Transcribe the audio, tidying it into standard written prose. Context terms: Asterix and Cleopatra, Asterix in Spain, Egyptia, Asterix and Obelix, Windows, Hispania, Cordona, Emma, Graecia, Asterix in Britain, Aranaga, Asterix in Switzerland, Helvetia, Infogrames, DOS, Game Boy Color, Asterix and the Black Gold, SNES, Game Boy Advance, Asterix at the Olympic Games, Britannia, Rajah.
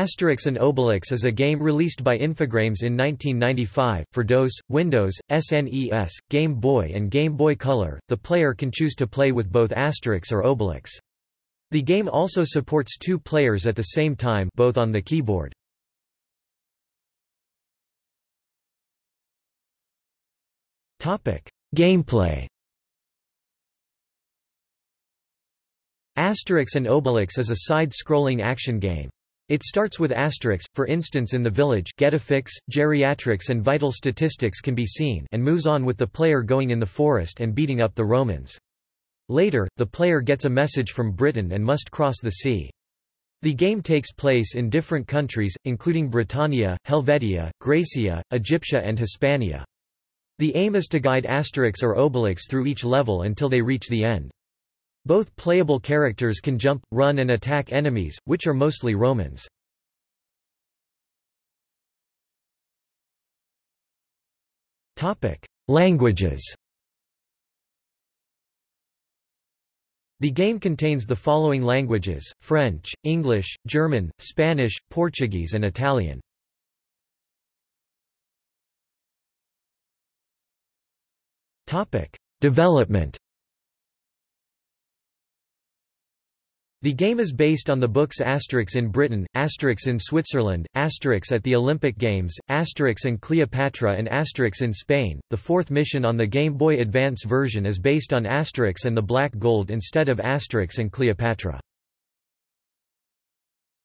Asterix and Obelix is a game released by Infogrames in 1995, for DOS, Windows, SNES, Game Boy and Game Boy Color. The player can choose to play with both Asterix or Obelix. The game also supports two players at the same time, both on the keyboard. Gameplay. Asterix and Obelix is a side-scrolling action game. It starts with Asterix, for instance in the village, get a fix, geriatrics and vital statistics can be seen, and moves on with the player going in the forest and beating up the Romans. Later, the player gets a message from Britain and must cross the sea. The game takes place in different countries, including Britannia, Helvetia, Graecia, Egyptia and Hispania. The aim is to guide Asterix or Obelix through each level until they reach the end. Both playable characters can jump, run and attack enemies, which are mostly Romans. Languages. The game contains the following languages: French, English, German, Spanish, Portuguese and Italian. Development. The game is based on the books Asterix in Britain, Asterix in Switzerland, Asterix at the Olympic Games, Asterix and Cleopatra and Asterix in Spain. The fourth mission on the Game Boy Advance version is based on Asterix and the Black Gold instead of Asterix and Cleopatra.